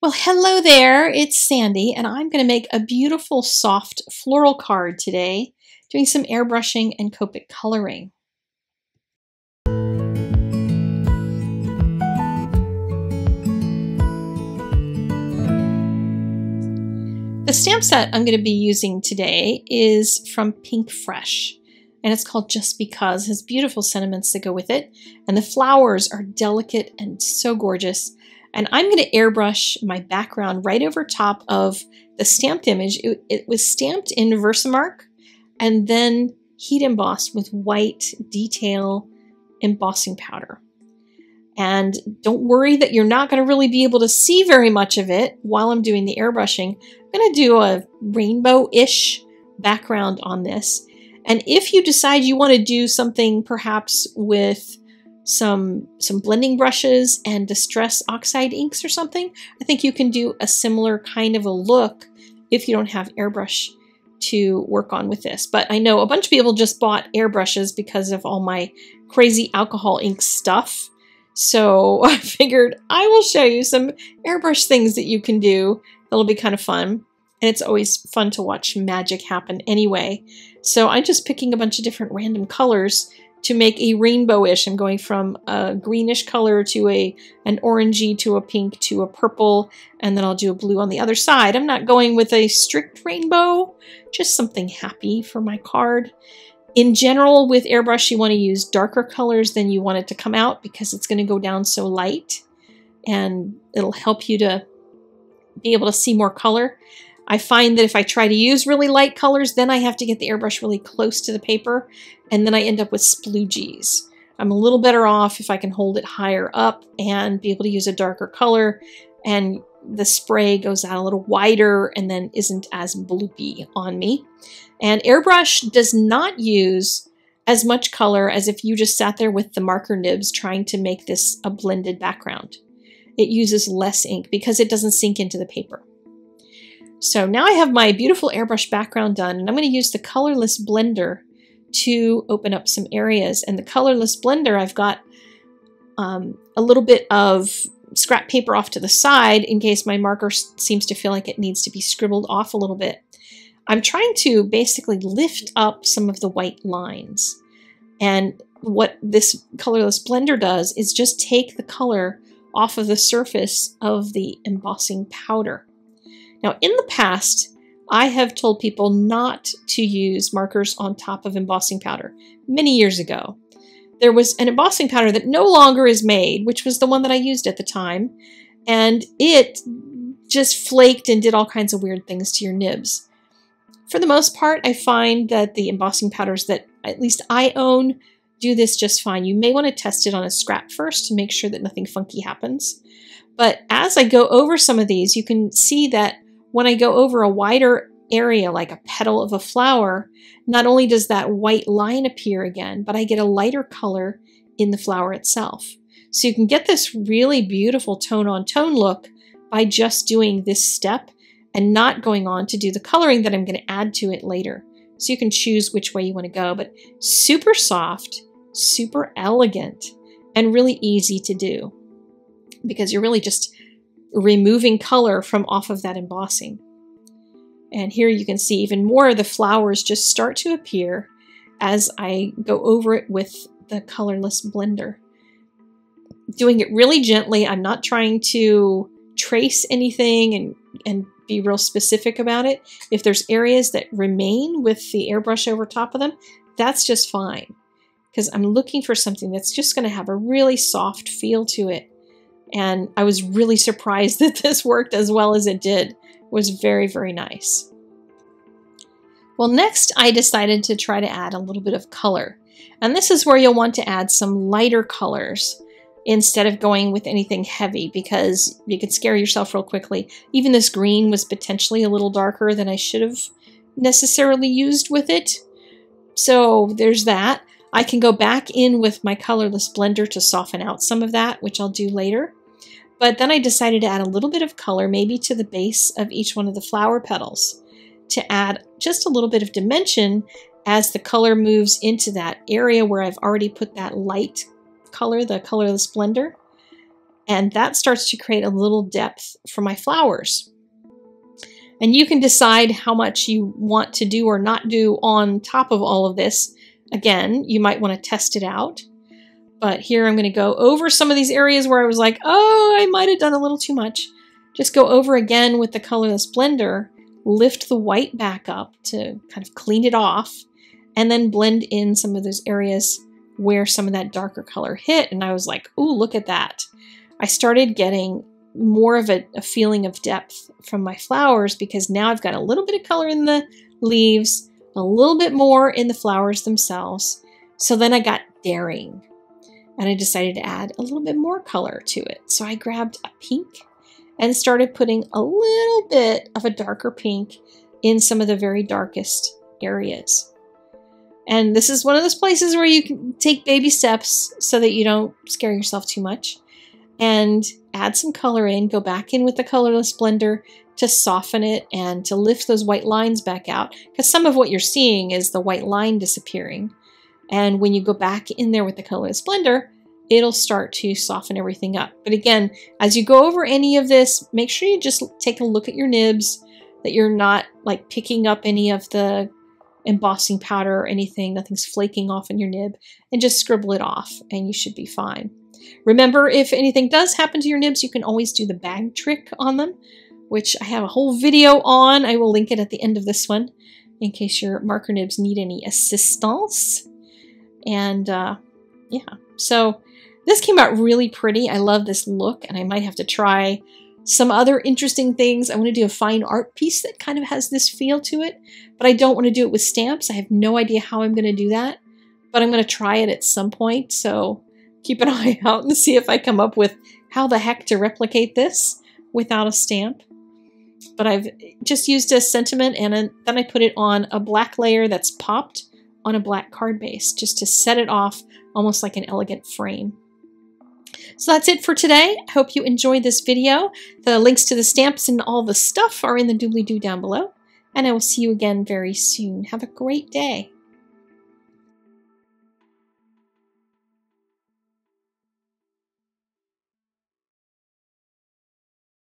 Well, hello there, it's Sandy, and I'm going to make a beautiful soft floral card today, doing some airbrushing and Copic coloring. The stamp set I'm going to be using today is from Pink Fresh, and it's called Just Because. It has beautiful sentiments that go with it, and the flowers are delicate and so gorgeous. And I'm going to airbrush my background right over top of the stamped image. It was stamped in Versamark and then heat embossed with white detail embossing powder. And don't worry that you're not going to really be able to see very much of it while I'm doing the airbrushing. I'm going to do a rainbow-ish background on this. And if you decide you want to do something perhaps with some blending brushes and distress oxide inks or something, I think you can do a similar kind of a look if you don't have airbrush to work on with this. But I know a bunch of people just bought airbrushes because of all my crazy alcohol ink stuff. So I figured I will show you some airbrush things that you can do. That'll be kind of fun. And it's always fun to watch magic happen anyway. So I'm just picking a bunch of different random colors to make a rainbow-ish. I'm going from a greenish color to an orangey to a pink to a purple, and then I'll do a blue on the other side. I'm not going with a strict rainbow, just something happy for my card. In general, with airbrush, you want to use darker colors than you want it to come out because it's going to go down so light, and it'll help you to be able to see more color. I find that if I try to use really light colors, then I have to get the airbrush really close to the paper, and then I end up with sploogies. I'm a little better off if I can hold it higher up and be able to use a darker color, and the spray goes out a little wider and then isn't as bloopy on me. And airbrush does not use as much color as if you just sat there with the marker nibs trying to make this a blended background. It uses less ink because it doesn't sink into the paper. So now I have my beautiful airbrush background done, and I'm going to use the colorless blender to open up some areas. And the colorless blender, I've got a little bit of scrap paper off to the side in case my marker seems to feel like it needs to be scribbled off a little bit. I'm trying to basically lift up some of the white lines. And what this colorless blender does is just take the color off of the surface of the embossing powder. Now, in the past, I have told people not to use markers on top of embossing powder. Many years ago, there was an embossing powder that no longer is made, which was the one that I used at the time, and it just flaked and did all kinds of weird things to your nibs. For the most part, I find that the embossing powders that at least I own do this just fine. You may want to test it on a scrap first to make sure that nothing funky happens. But as I go over some of these, you can see that when I go over a wider area, like a petal of a flower, not only does that white line appear again, but I get a lighter color in the flower itself. So you can get this really beautiful tone-on-tone look by just doing this step and not going on to do the coloring that I'm going to add to it later. So you can choose which way you want to go, but super soft, super elegant, and really easy to do because you're really just removing color from off of that embossing. And here you can see even more of the flowers just start to appear as I go over it with the colorless blender. Doing it really gently. I'm not trying to trace anything and be real specific about it. If there's areas that remain with the airbrush over top of them, that's just fine because I'm looking for something that's just going to have a really soft feel to it. And I was really surprised that this worked as well as it did. It was very, very nice. Well, next I decided to try to add a little bit of color. And this is where you'll want to add some lighter colors instead of going with anything heavy because you could scare yourself real quickly. Even this green was potentially a little darker than I should have necessarily used with it. So there's that. I can go back in with my colorless blender to soften out some of that, which I'll do later. But then I decided to add a little bit of color, maybe to the base of each one of the flower petals, to add just a little bit of dimension as the color moves into that area where I've already put that light color, the colorless blender. And that starts to create a little depth for my flowers. And you can decide how much you want to do or not do on top of all of this. Again, you might want to test it out. But here I'm going to go over some of these areas where I was like, oh, I might have done a little too much. Just go over again with the colorless blender, lift the white back up to kind of clean it off, and then blend in some of those areas where some of that darker color hit. And I was like, ooh, look at that. I started getting more of a feeling of depth from my flowers because now I've got a little bit of color in the leaves, a little bit more in the flowers themselves. So then I got daring and I decided to add a little bit more color to it. So I grabbed a pink and started putting a little bit of a darker pink in some of the very darkest areas. And this is one of those places where you can take baby steps so that you don't scare yourself too much. And add some color in, go back in with the colorless blender to soften it and to lift those white lines back out, because some of what you're seeing is the white line disappearing. And when you go back in there with the colorless blender, it'll start to soften everything up. But again, as you go over any of this, make sure you just take a look at your nibs, that you're not like picking up any of the embossing powder or anything, nothing's flaking off in your nib, and just scribble it off and you should be fine. Remember, if anything does happen to your nibs, you can always do the bag trick on them, which I have a whole video on. I will link it at the end of this one in case your marker nibs need any assistance. And yeah, so this came out really pretty. I love this look and I might have to try some other interesting things. I want to do a fine art piece that kind of has this feel to it, but I don't want to do it with stamps. I have no idea how I'm going to do that, but I'm going to try it at some point. So keep an eye out and see if I come up with how the heck to replicate this without a stamp. But I've just used a sentiment and then I put it on a black layer that's popped on a black card base just to set it off almost like an elegant frame. So that's it for today. I hope you enjoyed this video. The links to the stamps and all the stuff are in the doobly-doo down below. And I will see you again very soon. Have a great day.